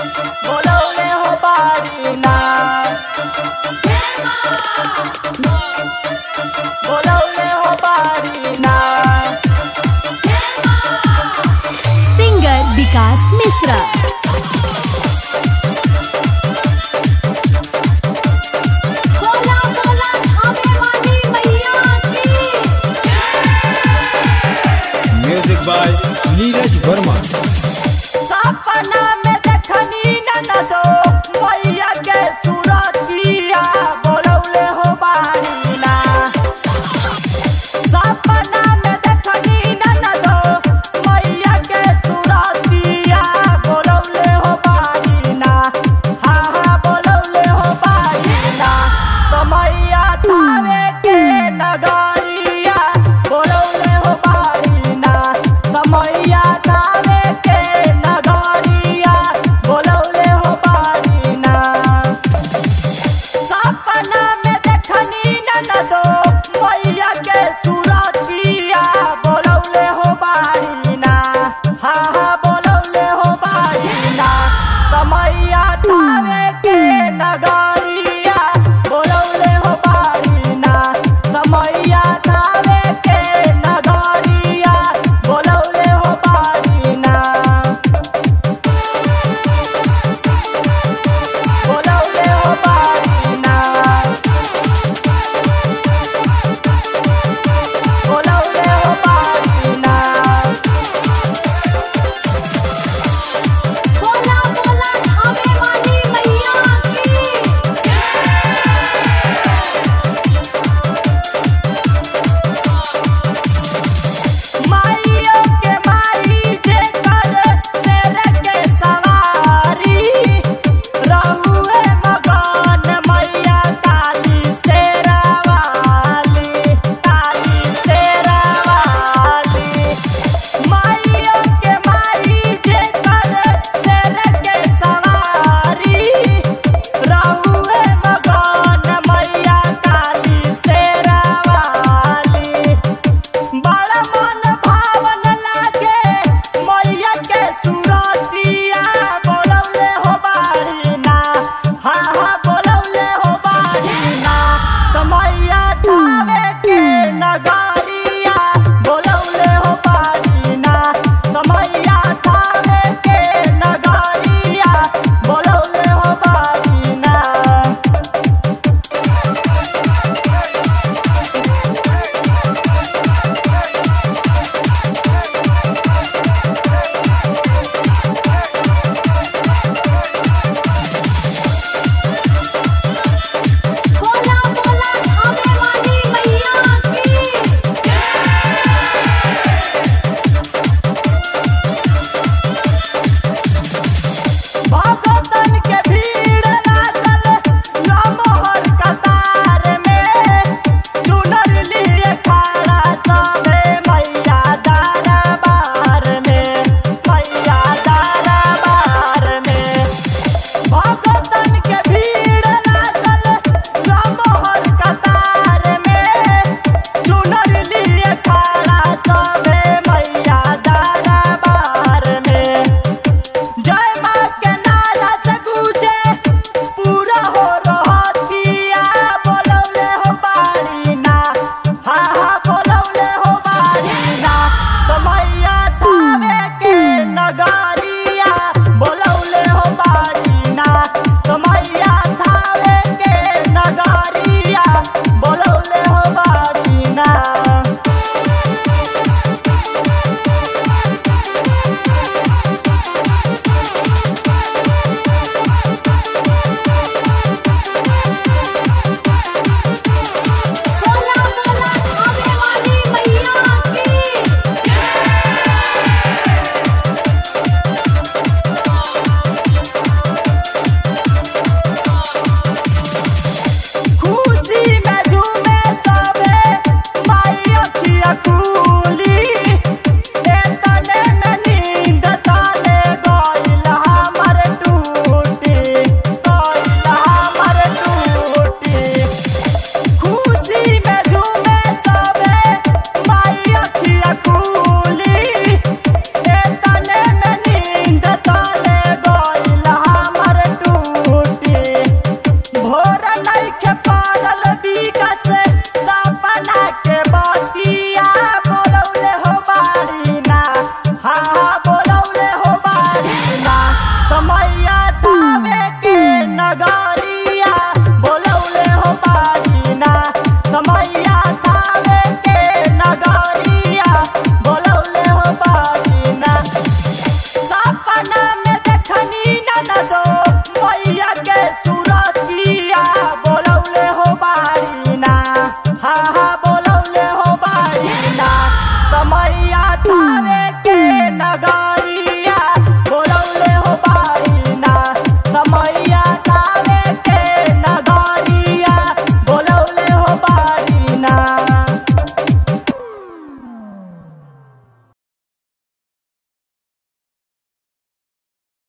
बोलौले हो बाड़ी ना, बोलौले हो बाड़ी ना। सिंगर विकास मिश्रा।